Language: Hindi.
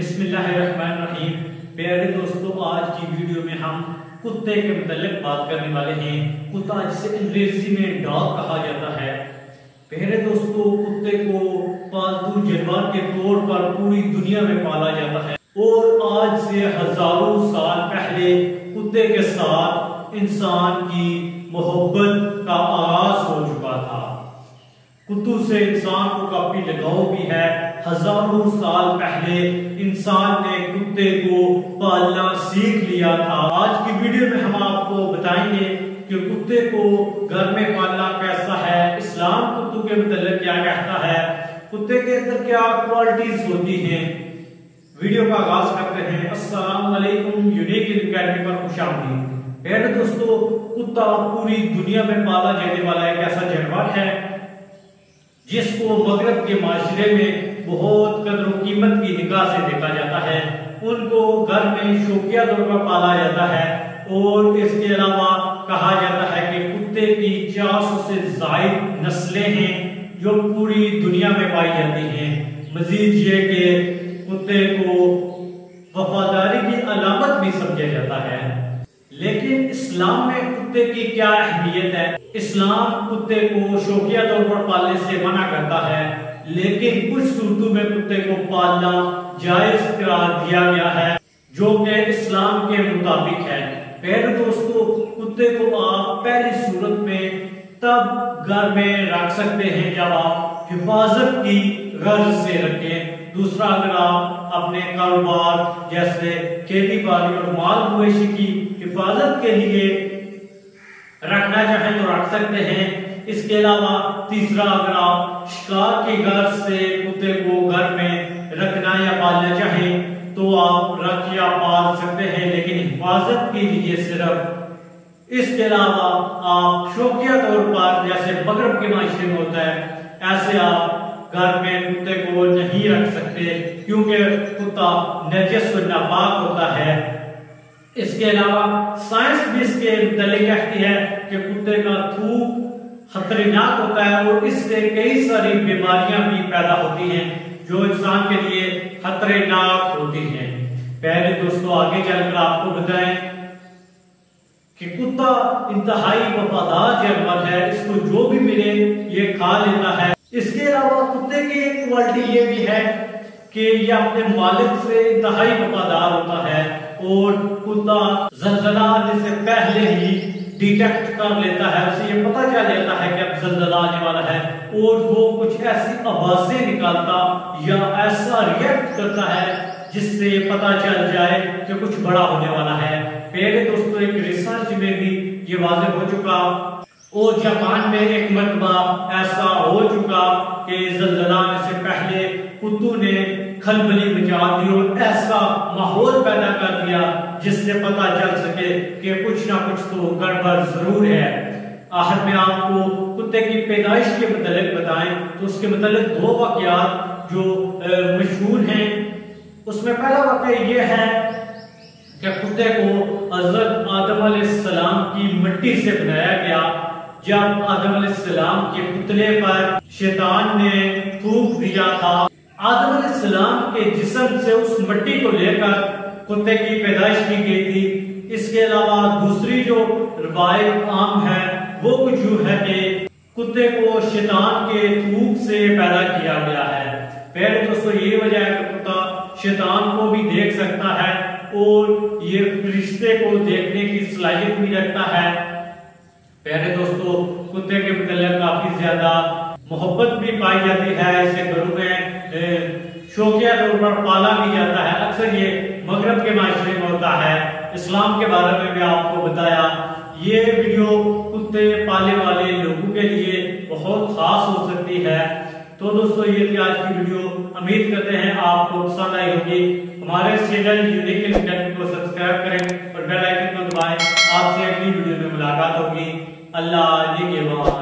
बिस्मिल्लाहिर्रहमानिर्रहीम। प्यारे दोस्तों, आज की वीडियो में हम कुत्ते के मतलब बात करने वाले हैं। कुत्ता जिसे अंग्रेजी में डॉग कहा जाता है। प्यारे दोस्तों, कुत्ते को पालतू जानवर के तौर पर पूरी दुनिया में पाला जाता है और आज से हजारों साल पहले कुत्ते के साथ इंसान की मोहब्बत का आगाज हो चुका था। कुत्तों से इंसान को काफी लगाव भी है। हजारों साल पहले इंसान ने कुत्ते को पालना सीख लिया था। आज की वीडियो में हम आपको बताएंगे कि कुत्ते को घर में पालना कैसा है, इस्लाम कुत्तों के मतलब क्या कहता है, कुत्ते के अंदर क्या क्वालिटीज होती हैं। वीडियो का आगाज करते हैं। अस्सलाम वालेकुम, यूनिक इल्म अकेडमी पर खुशामदीद। प्यारे दोस्तों, कुत्ता पूरी दुनिया में पाला जाने वाला एक ऐसा जानवर है जिसको मगरब के माशरे में बहुत कदर कीमत की निगाह से देखा जाता है। उनको घर में शौकिया तौर पर पाला जाता है और इसके अलावा कहा जाता है कि कुत्ते की 400 से ज्यादा नस्लें हैं जो पूरी दुनिया में पाई जाती हैं। मजीद ये कि कुत्ते को वफादारी की अलामत भी समझा जाता है। लेकिन इस्लाम में कुत्ते की क्या अहमियत है? इस्लाम कुत्ते को शौकिया तौर पर पालने से मना करता है, लेकिन कुछ सूरतों में कुत्ते को पालना जायज करार दिया गया है जो कि इस्लाम के मुताबिक है। प्यारे दोस्तों, कुत्ते को आप पहली सूरत में तब घर में रख सकते हैं जब आप हिफाजत की गर्ज से रखें। दूसरा, अगर आप अपने कारोबार जैसे खेती बाड़ी और माल मवेशी की हिफाजत के लिए रखना चाहें तो रख सकते हैं। इसके अलावा तीसरा, अगर आप शिकार की गर्ज से कुत्ते को घर में रखना या पालना चाहें तो आप रख या पाल सकते हैं, लेकिन हिफाजत के लिए सिर्फ। इसके अलावा आप शौकिया तौर पर जैसे मगरब के माशरे में होता है, ऐसे आप घर में कुत्ते को नहीं रख सकते क्योंकि कुत्ता नजस और नापाक होता है। इसके अलावा साइंस भी इसके मुताबिक कहती है कि कुत्ते का थूक खतरनाक होता है और इससे कई सारी बीमारियां भी पैदा होती हैं जो इंसान के लिए खतरनाक होती हैं। पहले दोस्तों, आगे चलकर आपको बताएं कि कुत्ता इंतहाई वफादार जानवर है। इसको जो भी मिले ये खा लेता है। इसके अलावा कुत्ते की एक क्वालिटी ये भी है कि यह अपने मालिक से इंतहाई वफादार होता है और कुत्ता ज़लज़ला आने से पहले ही डिटेक्ट कर लेता है। उसे ये पता चल जाता है कि अब ज़लज़ला आने वाला है और वो कुछ ऐसी आवाजें निकालता या ऐसा रिएक्ट करता है जिससे पता चल जाए कि कुछ बड़ा होने वाला है। पहले दोस्तों, एक रिसर्च में भी ये वाज़ेह हो चुका और जापान में एक मरतबा ऐसा हो चुका कि ज़लज़ला आने से पहले कुत्तों ने खलबली मचा दी और ऐसा माहौल पैदा कर दिया जिससे पता चल सके कि कुछ ना कुछ तो गड़बड़ जरूर है। आखिर में आपको कुत्ते की पैदाइश के मतलब बताएं तो उसके मतलब दो वाकयात जो मशहूर हैं। उसमें पहला वाकया ये है कि कुत्ते को हजरत आदम अलैहिस्सलाम की मिट्टी से बनाया गया। जब आदम अलैहिस्सलाम के पुतले पर शैतान ने थूक दिया था, आदम अलैहिस्सलाम के जिस्म से उस मिट्टी को लेकर कुत्ते की पैदाइश की गई थी। इसके अलावा दूसरी जो रिवायत आम है वो कुछ यूं है कि कुत्ते को शैतान के थूक से पैदा किया गया है। पहले दोस्तों, ये वजह है कि कुत्ता शैतान को भी देख सकता है और ये फरिश्ते को देखने की सलाहियत भी रखता है। प्यारे दोस्तों, कुत्ते के मतलब काफी ज्यादा मोहब्बत भी पाई जाती है। इसे घरों में शौकिया तौर पर पाला भी जाता है। अक्सर ये मगरब के माशरे में होता है। इस्लाम के बारे में भी आपको बताया। ये वीडियो कुत्ते पालने वाले लोगों के लिए बहुत खास हो सकती है। तो दोस्तों, ये थी आज की वीडियो। उम्मीद करते हैं आपको पसंद आई होगी। हमारे चैनल यूनिक इल्म अकेडमी को सब्सक्राइब करें और बेल आइकन को दबाएं। आपसे अगली वीडियो में मुलाकात होगी। अल्लाह के हवाले।